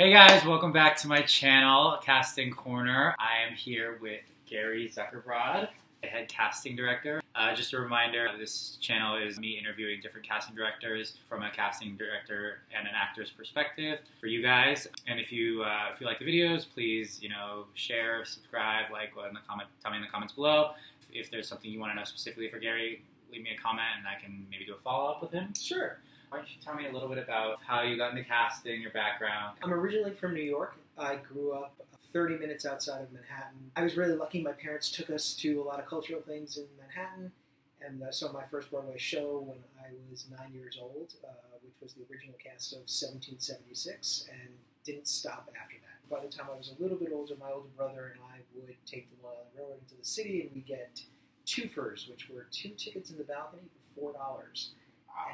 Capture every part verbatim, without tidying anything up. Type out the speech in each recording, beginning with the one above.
Hey guys, welcome back to my channel, Casting Corner. I am here with Gary Zuckerbrod, the head casting director. Uh, just a reminder, this channel is me interviewing different casting directors from a casting director and an actor's perspective for you guys. And if you uh, if you like the videos, please you know share, subscribe, like, in the comment, tell me in the comments below if there's something you want to know specifically for Gary. Leave me a comment, and I can maybe do a follow up with him. Sure. Why don't you tell me a little bit about how you got into casting, your background? I'm originally from New York. I grew up thirty minutes outside of Manhattan. I was really lucky. My parents took us to a lot of cultural things in Manhattan, and I saw my first Broadway show when I was nine years old, uh, which was the original cast of seventeen seventy-six, and didn't stop after that. By the time I was a little bit older, my older brother and I would take the Long Island Railroad into the city, and we get twofers, which were two tickets in the balcony for four dollars.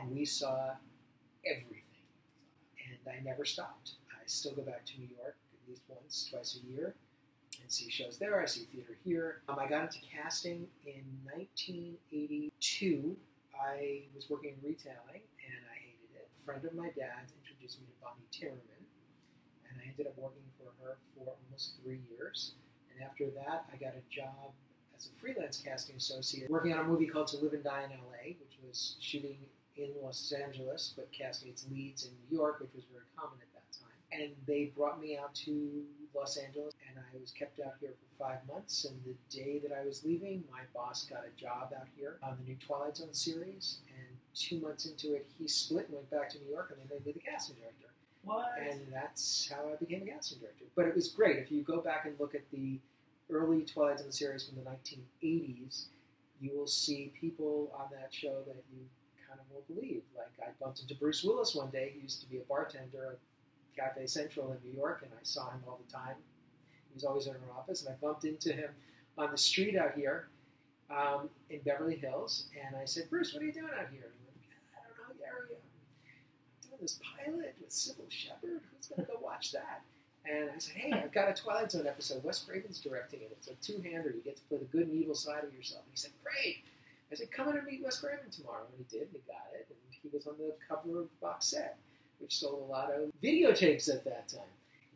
And we saw everything. And I never stopped. I still go back to New York at least once, twice a year, and see shows there. I see theater here. Um, I got into casting in nineteen eighty-two. I was working in retailing, and I hated it. A friend of my dad's introduced me to Bonnie Timmerman, and I ended up working for her for almost three years. And after that, I got a job as a freelance casting associate, working on a movie called To Live and Die in L A, which was shooting in Los Angeles, but casting its leads in New York, which was very common at that time. And they brought me out to Los Angeles, and I was kept out here for five months, and the day that I was leaving, my boss got a job out here on the new Twilight Zone series, and two months into it, he split and went back to New York, and they made me the casting director. What? And that's how I became a casting director. But it was great. If you go back and look at the early Twilight Zone series from the nineteen eighties, you will see people on that show that you will believe. Like, I bumped into Bruce Willis one day. He used to be a bartender at Cafe Central in New York, and I saw him all the time. He was always in her office, and I bumped into him on the street out here um, in Beverly Hills, and I said, "Bruce, what are you doing out here?" And he went, "I don't know, Gary. I'm doing this pilot with Sybil Shepard. Who's going to go watch that?" And I said, "Hey, I've got a Twilight Zone episode. Wes Graham's directing it. It's a two-hander. You get to play the good and evil side of yourself." And he said, "Great." I said, "Come in and meet Wes Graham tomorrow." And he did, and he got it. And he was on the cover of the box set, which sold a lot of videotapes at that time.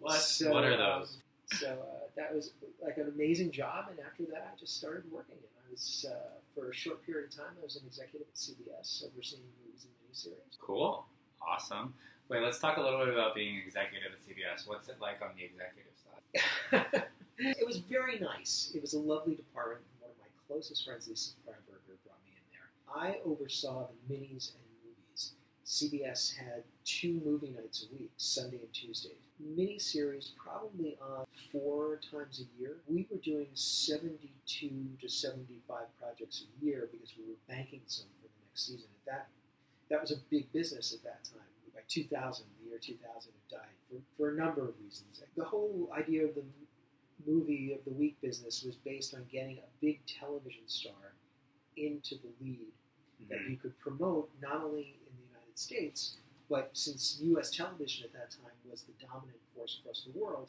What? So, what are those? So uh, that was like an amazing job. And after that, I just started working. And I was, uh, for a short period of time, I was an executive at C B S, overseeing movies and miniseries. Cool. Awesome. Wait, let's talk a little bit about being an executive at C B S. What's it like on the executive side? It was very nice. It was a lovely department. One of my closest friends, Lisa Freiberger, brought me in there. I oversaw the minis and movies. C B S had two movie nights a week, Sunday and Tuesday. Miniseries probably on four times a year. We were doing seventy-two to seventy-five projects a year because we were banking some for the next season. At that, that was a big business at that time. By two thousand, the year two thousand, it died for, for a number of reasons. The whole idea of the movie of the week business was based on getting a big television star into the lead mm-hmm. that you could promote not only in the United States, but since U S television at that time was the dominant force across the world,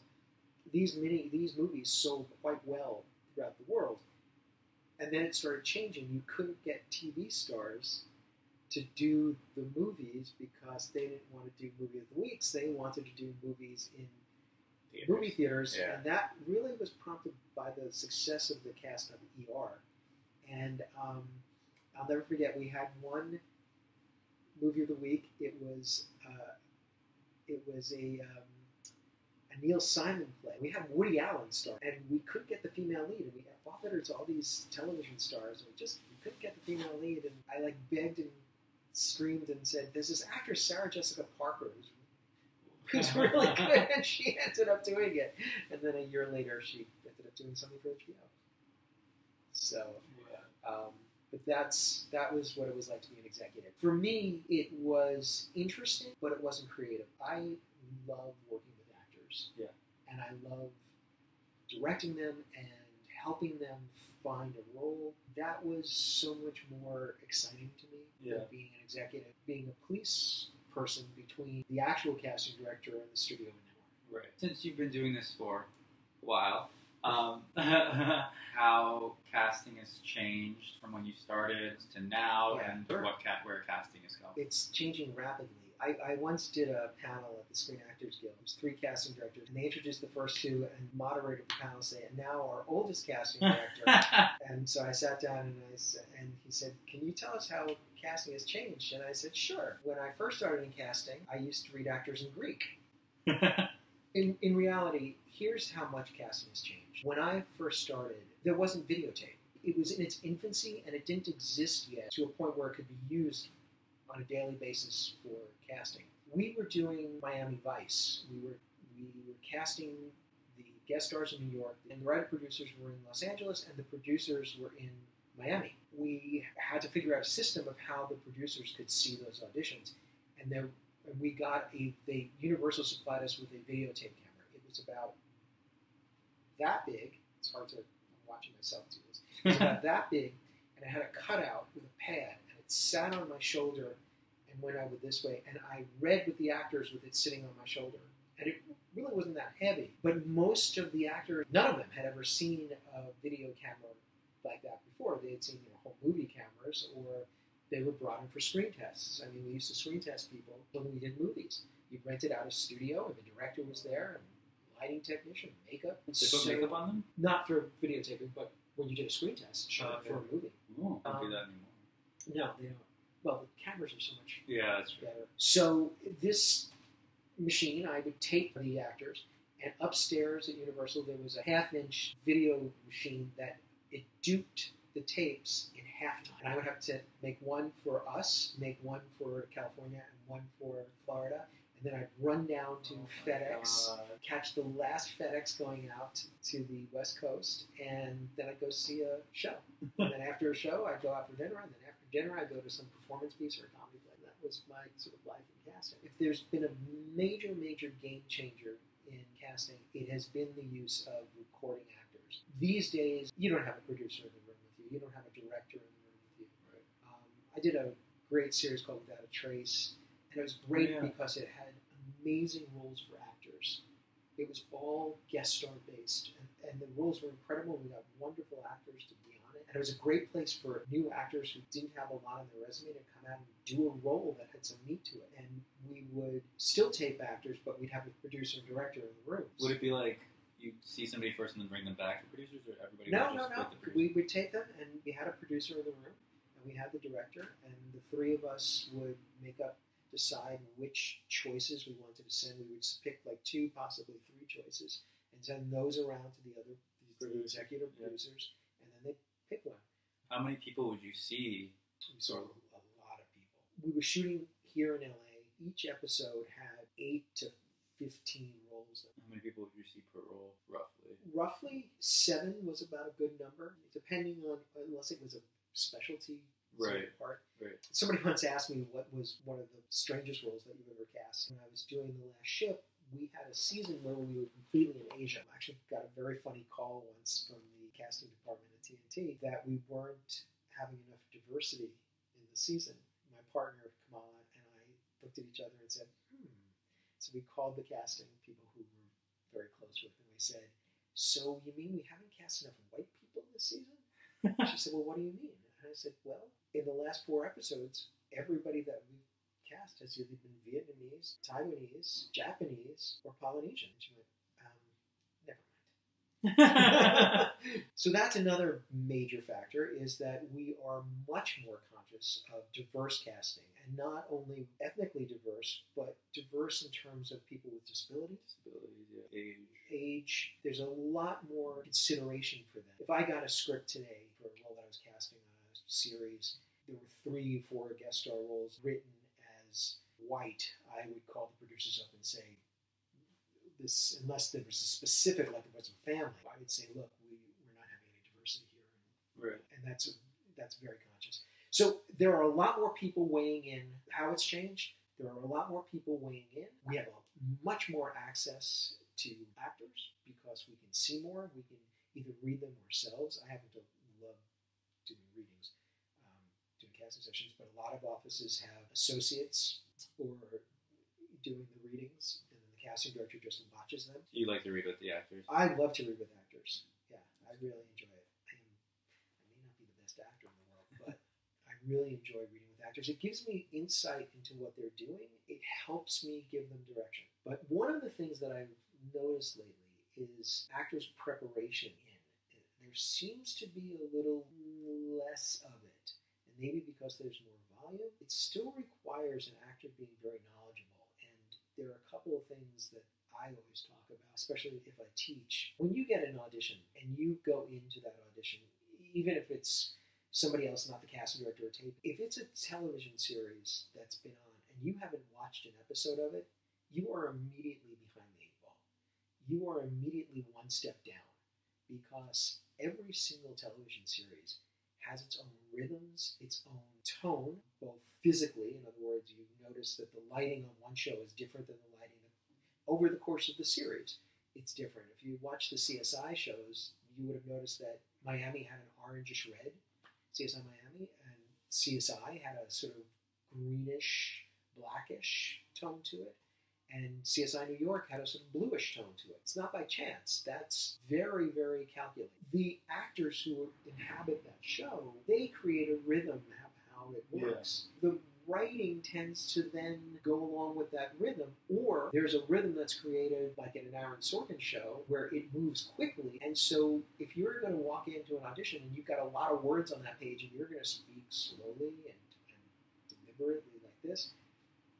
these mini these movies sold quite well throughout the world. And then it started changing. You couldn't get T V stars to do the movies because they didn't want to do movie of the weeks. They wanted to do movies in Theaters. movie theaters, yeah. And that really was prompted by the success of the cast of E R. And um, I'll never forget, we had one movie of the week. It was uh, it was a, um, a Neil Simon play. We had Woody Allen star, and we couldn't get the female lead. And we offered her to all these television stars, and we just we couldn't get the female lead. And I like begged and screamed and said, "There's this actress, Sarah Jessica Parker, who's who's really good," and she ended up doing it. And then a year later, she ended up doing something for H B O. So, yeah. um, but that's that was what it was like to be an executive. For me, it was interesting, but it wasn't creative. I love working with actors, yeah, and I love directing them and helping them find a role. That was so much more exciting to me yeah. than being an executive, being a police person between the actual casting director and the studio network. Right. Since you've been doing this for a while, um, how casting has changed from when you started to now, yeah. and what ca where casting is going? It's changing rapidly. I, I once did a panel at the Screen Actors Guild. It was three casting directors, and they introduced the first two, and moderated the panel say, and now our oldest casting director. And so I sat down, and I said, and he said, can you tell us how casting has changed? And I said, sure. When I first started in casting, I used to read actors in Greek. in, in reality, here's how much casting has changed. When I first started, there wasn't videotape. It was in its infancy, and it didn't exist yet to a point where it could be used on a daily basis for casting. We were doing Miami Vice. We were we were casting the guest stars in New York, and the writer-producers were in Los Angeles, and the producers were in Miami. We had to figure out a system of how the producers could see those auditions, and then we got a, they, Universal supplied us with a videotape camera. It was about that big. It's hard to, I'm watching myself do this. It was about that big, and I had a cutout with a pad, sat on my shoulder and went out with this way, and I read with the actors with it sitting on my shoulder. And it really wasn't that heavy, but most of the actors, none of them had ever seen a video camera like that before. They had seen, you know, whole movie cameras, or they were brought in for screen tests. I mean, we used to screen test people when we did movies. You rented out a studio, and the director was there, and lighting technician, makeup. They put makeup on them? Not for videotaping, but when you did a screen test uh, for yeah. a movie. Oh, I don't um, do that anymore. No, they don't. Well, the cameras are so much yeah, that's better. Right. So this machine, I would tape the actors, and upstairs at Universal, there was a half-inch video machine that it duped the tapes in half time. And I would have to make one for us, make one for California, and one for Florida, and then I'd run down to oh FedEx, God. catch the last FedEx going out to the West Coast, and then I'd go see a show. And then after a show, I'd go out for dinner, and then after dinner, I go to some performance piece or a comedy play. That was my sort of life in casting. If there's been a major, major game changer in casting, it has been the use of recording actors. These days, you don't have a producer in the room with you. You don't have a director in the room with you. Right? Um, I did a great series called Without a Trace, and it was great yeah. because it had amazing roles for actors. It was all guest star based, and, and the roles were incredible. We got wonderful actors to be on it, and it was a great place for new actors who didn't have a lot on their resume to come out and do a role that had some meat to it. And we would still tape actors, but we'd have a producer and director in the room. Would it be like you see somebody first and then bring them back to producers, or everybody? No, would just no, no. The we would tape them, and we had a producer in the room, and we had the director, and the three of us would make up. Decide which choices we wanted to send. We would pick like two, possibly three choices, and send those around to the other to the executive yeah. producers, and then they pick one. How many people would you see? We saw a lot of people. We were shooting here in L A. Each episode had eight to fifteen roles. How many people would you see per role, roughly? Roughly seven was about a good number, depending on, unless it was a specialty. Right. Part. Right. Somebody once asked me what was one of the strangest roles that you've ever cast. When I was doing The Last Ship, we had a season where we were completely in Asia. I actually got a very funny call once from the casting department at T N T that we weren't having enough diversity in the season. My partner, Kamala, and I looked at each other and said, hmm. So we called the casting people who we were very close with, and we said, so you mean we haven't cast enough white people this season? She said, well, what do you mean? And I said, well, in the last four episodes, everybody that we cast has either been Vietnamese, Taiwanese, Japanese, or Polynesian. And she went, um, never mind. So that's another major factor, is that we are much more conscious of diverse casting, and not only ethnically diverse, but diverse in terms of people with disabilities. Disabilities, yeah. Age. Age. There's a lot more consideration for that. If I got a script today for a role that I was casting on, series, there were three, four guest star roles written as white, I would call the producers up and say, this, unless there was a specific, like it was a family, I would say, look, we, we're not having any diversity here. Right. And that's, a, that's very conscious. So there are a lot more people weighing in how it's changed. There are a lot more people weighing in. We have a, much more access to actors because we can see more. We can either read them ourselves. I happen to love doing readings. Casting sessions, but a lot of offices have associates or doing the readings, and then the casting director just watches them. You like to read with the actors? I love to read with actors. Yeah, I really enjoy it. I, am, I may not be the best actor in the world, but I really enjoy reading with actors. It gives me insight into what they're doing. It helps me give them direction. But one of the things that I've noticed lately is actors' preparation in. There seems to be a little less of it. And maybe because there's more volume, it still requires an actor being very knowledgeable. And there are a couple of things that I always talk about, especially if I teach. When you get an audition and you go into that audition, even if it's somebody else, not the casting director or tape, if it's a television series that's been on and you haven't watched an episode of it, you are immediately behind the eight ball. You are immediately one step down, because every single television series has its own rhythms, its own tone, both physically. In other words, you notice that the lighting on one show is different than the lighting over the course of the series. It's different. If you watch the C S I shows, you would have noticed that Miami had an orangish red, C S I Miami, and C S I had a sort of greenish, blackish tone to it, and C S I New York had a sort of bluish tone to it. It's not by chance. That's very, very calculated. The actors who inhabit that show, they create a rhythm of how it works. Yeah. The writing tends to then go along with that rhythm, or there's a rhythm that's created, like in an Aaron Sorkin show, where it moves quickly. And so if you're going to walk into an audition and you've got a lot of words on that page and you're going to speak slowly and, and deliberately like this,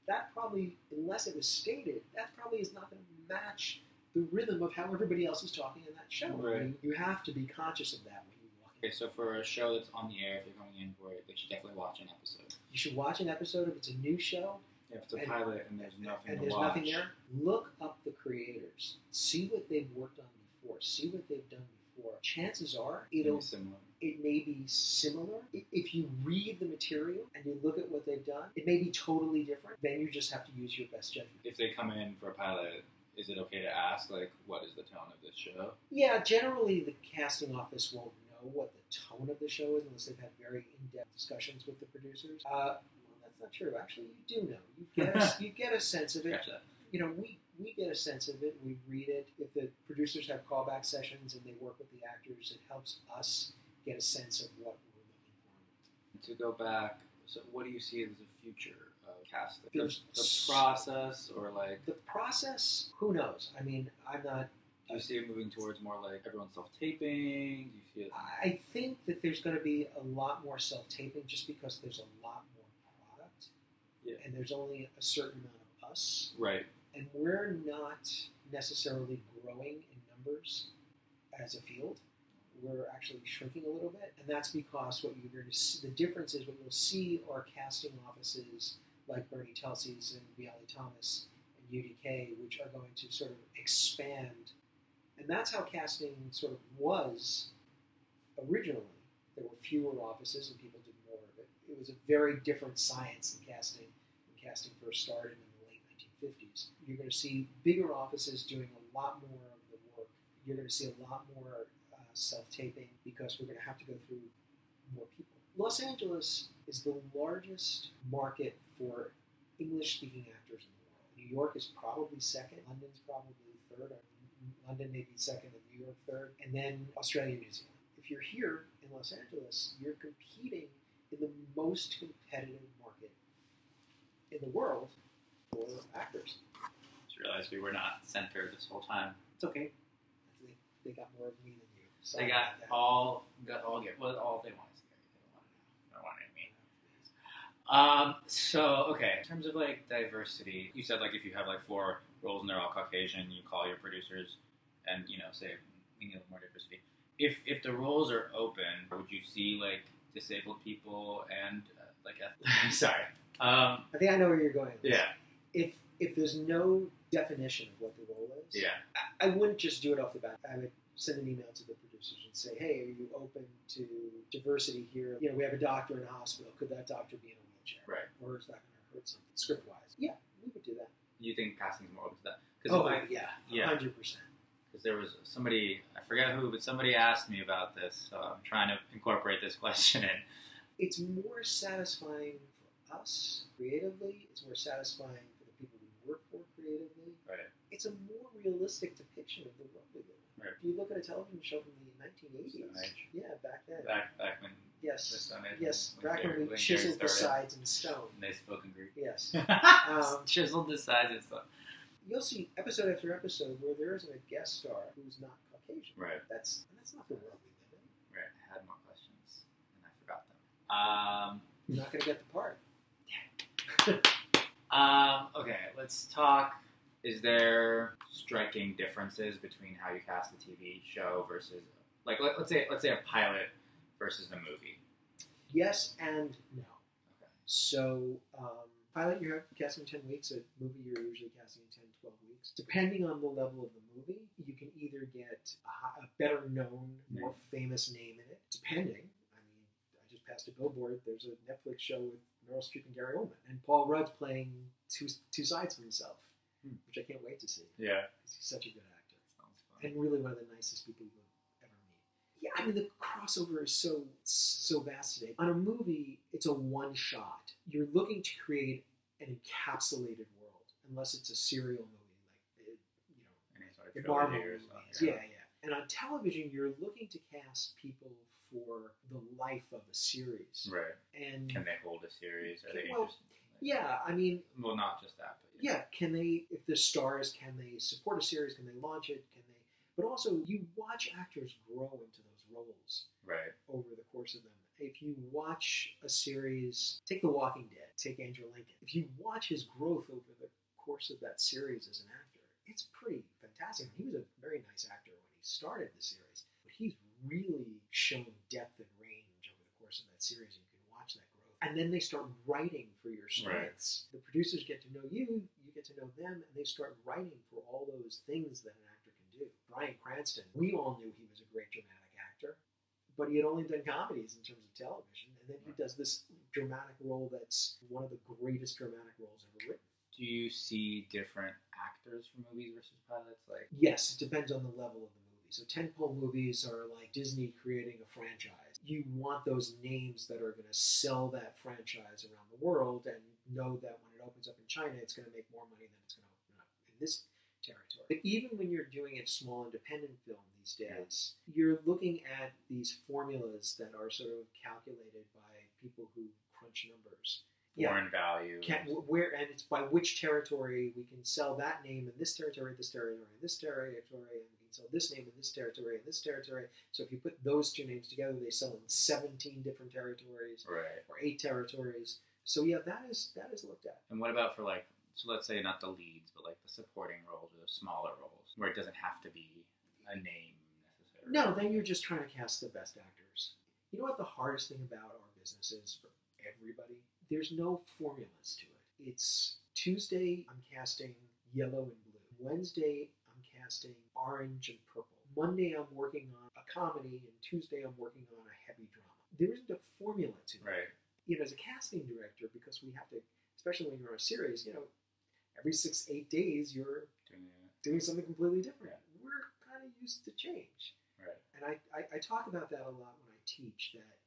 that probably, unless it was stated, that probably is not going to match the rhythm of how everybody else is talking in that show. Right. I mean, you have to be conscious of that when you walk in. Okay, so for a show that's on the air, if you're going in for it, they should definitely watch an episode. You should watch an episode if it's a new show. Yeah, if it's a and, pilot and there's nothing and to there's watch. Nothing there, look up the creators. See what they've worked on before. See what they've done before. Chances are it'll, it may be similar. If you read the material and you look at what they've done, it may be totally different. Then you just have to use your best judgment. If they come in for a pilot, is it okay to ask, like, what is the tone of this show? Yeah, generally the casting office won't know what the tone of the show is unless they've had very in-depth discussions with the producers. Uh, That's not true. Actually, you do know. You get a, you get a sense of it. Gotcha. You know, we, we get a sense of it. We read it. If the producers have callback sessions and they work with the actors, it helps us get a sense of what we're looking for. To go back, so what do you see as the future of casting? The, the process or like... The process? Who knows? I mean, I'm not... Do you see it moving towards more like everyone's self-taping? Do you see it... I think that there's going to be a lot more self-taping just because there's a lot more... Yeah. And there's only a certain amount of us. Right. And we're not necessarily growing in numbers as a field. We're actually shrinking a little bit. And that's because what you're going to see, the difference is what you'll see are casting offices like Bernie Telsey's and Viola Thomas and U D K, which are going to sort of expand. And that's how casting sort of was originally. There were fewer offices and people did more of it. It was a very different science in casting when casting first started in the late nineteen fifties. You're going to see bigger offices doing a lot more of the work. You're going to see a lot more uh, self-taping because we're going to have to go through more people. Los Angeles is the largest market for English-speaking actors in the world. New York is probably second. London's probably third. Or London may be second and New York third. And then Australia and New Zealand. If you're here in Los Angeles, you're competing in the most competitive market in the world for actors. I just realized we were not centered this whole time. It's okay. They, they got more of me than you. Sorry they got all, got all, get, well, all they want is Gary. They don't want to know. They don't want to know me. Um, so, okay. In terms of, like, diversity, you said, like, if you have, like, four roles and they're all Caucasian, you call your producers and, you know, say, we need a little more diversity. If, if the roles are open, would you see, like, disabled people and uh, like athletes. Sorry. Um, I think I know where you're going. Yeah. If if there's no definition of what the role is, yeah, I, I wouldn't just do it off the bat. I would send an email to the producers and say, "Hey, are you open to diversity here? You know, we have a doctor in a hospital. Could that doctor be in a wheelchair? Right. Or is that going to hurt something script wise? Yeah, we would do that. You think casting is more open to that? Oh I, yeah, yeah, hundred percent. Because there was somebody, I forget who, but somebody asked me about this, so I'm trying to incorporate this question in. It's more satisfying for us creatively. It's more satisfying for the people we work for creatively. Right. It's a more realistic depiction of the world we live in. Right. If you look at a television show from the nineteen eighties, yeah, back then. Back, back when Yes. Yes. Dracula chiseled the sides in stone. And they spoke in Greek. Yes. um, chiseled the sides in stone. You'll see episode after episode where there isn't a guest star who's not Caucasian. Right. That's that's not the world we live in. Right. I had more questions and I forgot them. Um, You're not gonna get the part. um, okay, let's talk. Is there striking differences between how you cast a T V show versus, like, let, let's say let's say a pilot versus a movie? Yes and no. Okay. So, um, pilot you're casting in ten weeks, a movie you're usually casting in ten, twelve weeks. Depending on the level of the movie, you can either get a, a better known, more famous name in it, depending. I mean, I just passed a billboard. There's a Netflix show with Meryl Streep and Gary Oldman, and Paul Rudd's playing two two sides of himself. Hmm. Which I can't wait to see. Yeah. He's such a good actor. Sounds fun. And really one of the nicest people you'll ever meet. Yeah, I mean, the crossover is so, so vast today. On a movie, it's a one shot. You're looking to create an encapsulated world, unless it's a serial movie, like, it, you know, the Marvel movies. Yeah, yeah. And on television, you're looking to cast people for the life of a series. Right. And can they hold a series? Are can, they well, interested? Yeah, I mean... Well, not just that, but... Yeah. yeah, can they... If the stars, can they support a series? Can they launch it? Can they... But also, you watch actors grow into those roles. Right. Over the course of them. If you watch a series... Take The Walking Dead. Take Andrew Lincoln. If you watch his growth over the course of that series as an actor, it's pretty fantastic. He was a very nice actor when he started the series. But he's really shown depth and range over the course of that series. You can watch that growth. And then they start writing for your strengths. Right. The producers get to know you, you get to know them, and they start writing for all those things that an actor can do. Brian Cranston, we all knew he was a great dramatic actor, but he had only done comedies in terms of television, and then he does this dramatic role that's one of the greatest dramatic roles ever written. Do you see different actors for movies versus pilots? Like, yes, it depends on the level of the movie. So tentpole movies are like Disney creating a franchise. You want those names that are going to sell that franchise around the world and know that when it opens up in China, it's going to make more money than it's going to open up in this territory. But even when you're doing a small independent film these days, yeah. you're looking at these formulas that are sort of calculated by people who crunch numbers. Foreign yeah. value. Can, where, and it's by which territory we can sell that name in this territory, this territory, this territory, and so this name in this territory and this territory. So if you put those two names together, they sell in seventeen different territories, right. or eight territories. So yeah, that is that is looked at. And what about for, like, so let's say not the leads, but like the supporting roles or the smaller roles, where it doesn't have to be a name necessarily? No, then you're just trying to cast the best actors. You know what the hardest thing about our business is for everybody? There's no formulas to it. It's Tuesday, I'm casting yellow and blue. Wednesday, casting orange and purple. Monday I'm working on a comedy, and Tuesday I'm working on a heavy drama. There isn't a formula to it. Right. You know, as a casting director, because we have to, especially when you're on a series, you know, every six, eight days you're doing, doing something completely different. Yeah. We're kind of used to change. Right. And I, I, I talk about that a lot when I teach, that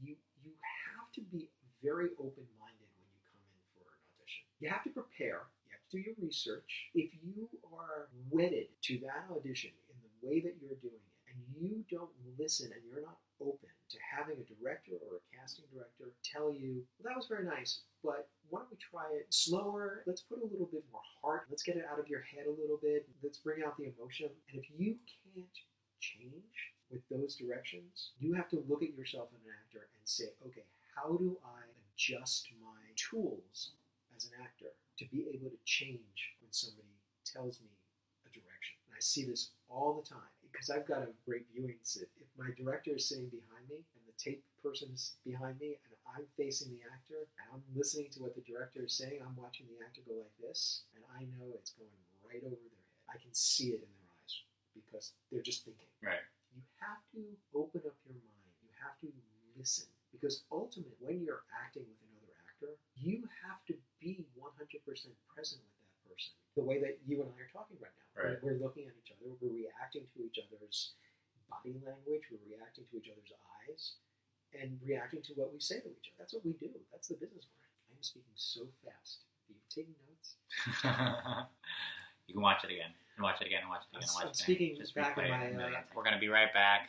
you, you have to be very open-minded when you come in for an audition. You have to prepare. Do your research. If you are wedded to that audition in the way that you're doing it, and you don't listen and you're not open to having a director or a casting director tell you, well, that was very nice, but why don't we try it slower? Let's put a little bit more heart. Let's get it out of your head a little bit. Let's bring out the emotion. And if you can't change with those directions, you have to look at yourself as an actor and say, okay, how do I adjust my tools as an actor to be able to change when somebody tells me a direction? And I see this all the time, because I've got a great viewing sit. If my director is sitting behind me and the tape person is behind me and I'm facing the actor and I'm listening to what the director is saying, I'm watching the actor go like this, and I know it's going right over their head. I can see it in their eyes because they're just thinking. Right. You have to open up your mind. You have to listen, because ultimately when you're acting with another, you have to be one hundred percent present with that person. The way that you and I are talking right now. Right. We're looking at each other. We're reacting to each other's body language. We're reacting to each other's eyes and reacting to what we say to each other. That's what we do. That's the business we're in. I'm speaking so fast. Are you taking notes? You can watch it again and watch it again and watch it again and watch I'm it again. Speaking Just back in my, uh, we're going to be right back.